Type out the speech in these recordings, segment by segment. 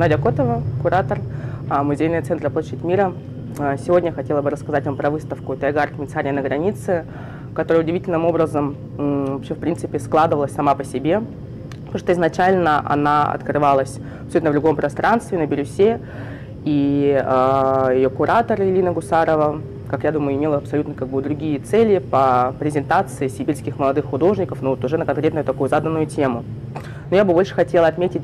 Надя Котова, куратор Музейного центра «Площадь мира». Сегодня хотела бы рассказать вам про выставку «Тайгарт. Мицария на границе», которая удивительным образом вообще, в принципе, складывалась сама по себе, потому что изначально она открывалась абсолютно в любом пространстве, на Бирюсе, и ее куратор Элина Гусарова, как я думаю, имела абсолютно как бы другие цели по презентации сибирских молодых художников, но вот уже на конкретную такую заданную тему. Но я бы больше хотела отметить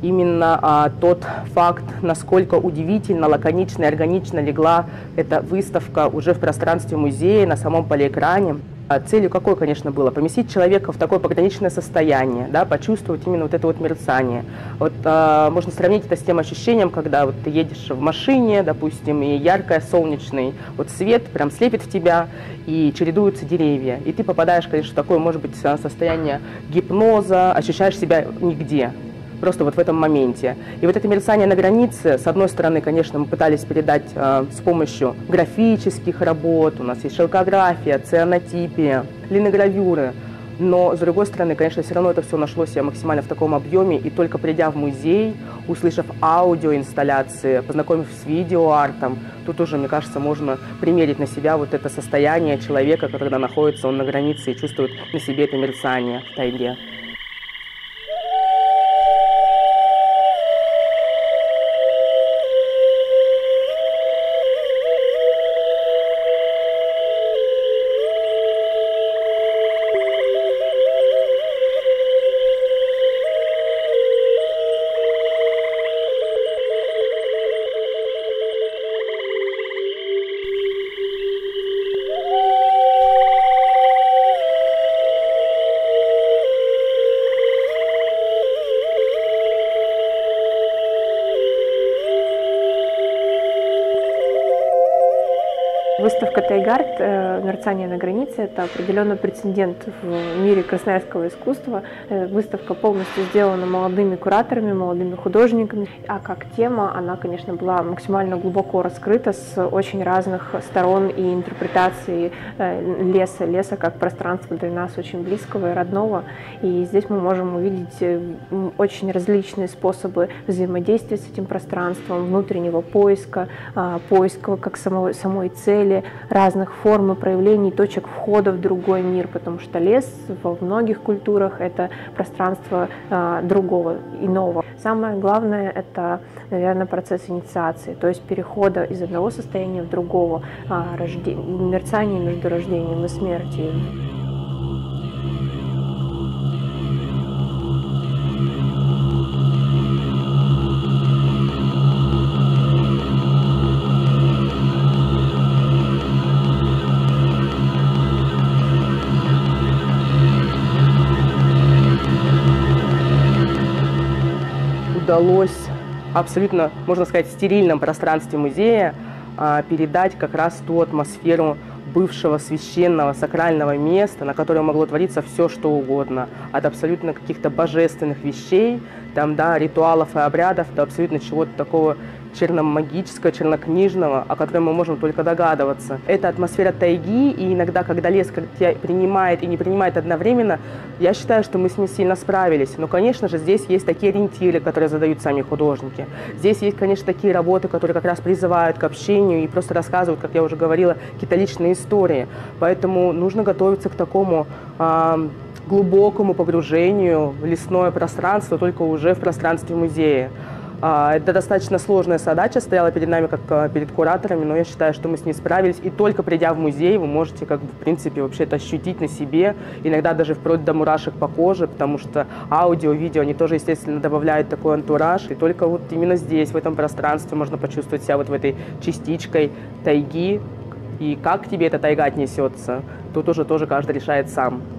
именно тот факт, насколько удивительно, лаконично и органично легла эта выставка уже в пространстве музея, на самом полиэкране. Целью какой, конечно, было? Поместить человека в такое пограничное состояние, да, почувствовать именно вот это вот мерцание. Вот, можно сравнить это с тем ощущением, когда вот ты едешь в машине, допустим, и яркий солнечный вот свет прям слепит в тебя, и чередуются деревья. И ты попадаешь, конечно, в такое, может быть, состояние гипноза, ощущаешь себя нигде. Просто вот в этом моменте. И вот это мерцание на границе, с одной стороны, конечно, мы пытались передать с помощью графических работ, у нас есть шелкография, цианотипия, линогравюры, но, с другой стороны, конечно, все равно это все нашло себя максимально в таком объеме, и только придя в музей, услышав аудиоинсталляции, познакомившись с видеоартом, тут уже, мне кажется, можно примерить на себя вот это состояние человека, когда находится он на границе и чувствует на себе это мерцание в тайге. Выставка «Тайгарт. Мерцание на границе» — это определенный прецедент в мире красноярского искусства. Выставка полностью сделана молодыми кураторами, молодыми художниками. А как тема она, конечно, была максимально глубоко раскрыта с очень разных сторон и интерпретаций леса. Леса как пространство для нас очень близкого и родного. И здесь мы можем увидеть очень различные способы взаимодействия с этим пространством, внутреннего поиска, поиска как самой цели, разных форм и проявлений, точек входа в другой мир, потому что лес во многих культурах — это пространство другого, иного. Самое главное — это, наверное, процесс инициации, то есть перехода из одного состояния в другого, мерцание между рождением и смертью. Удалось абсолютно, можно сказать, в стерильном пространстве музея передать как раз ту атмосферу бывшего священного, сакрального места, на котором могло твориться все, что угодно. От абсолютно каких-то божественных вещей, там, да, ритуалов и обрядов, до абсолютно чего-то такого черномагического, чернокнижного, о котором мы можем только догадываться. Это атмосфера тайги, и иногда, когда лес принимает и не принимает одновременно, я считаю, что мы с ним сильно справились. Но, конечно же, здесь есть такие ориентиры, которые задают сами художники. Здесь есть, конечно, такие работы, которые как раз призывают к общению и просто рассказывают, как я уже говорила, какие-то личные истории. Поэтому нужно готовиться к такому глубокому погружению в лесное пространство, только уже в пространстве музея. Это достаточно сложная задача стояла перед нами, как перед кураторами, но я считаю, что мы с ней справились. И только придя в музей, вы можете, как бы, в принципе, вообще это ощутить на себе, иногда даже вплоть до мурашек по коже, потому что аудио, видео, они тоже, естественно, добавляют такой антураж. И только вот именно здесь, в этом пространстве, можно почувствовать себя вот в этой частичкой тайги. И как к тебе эта тайга отнесется, тут уже тоже каждый решает сам.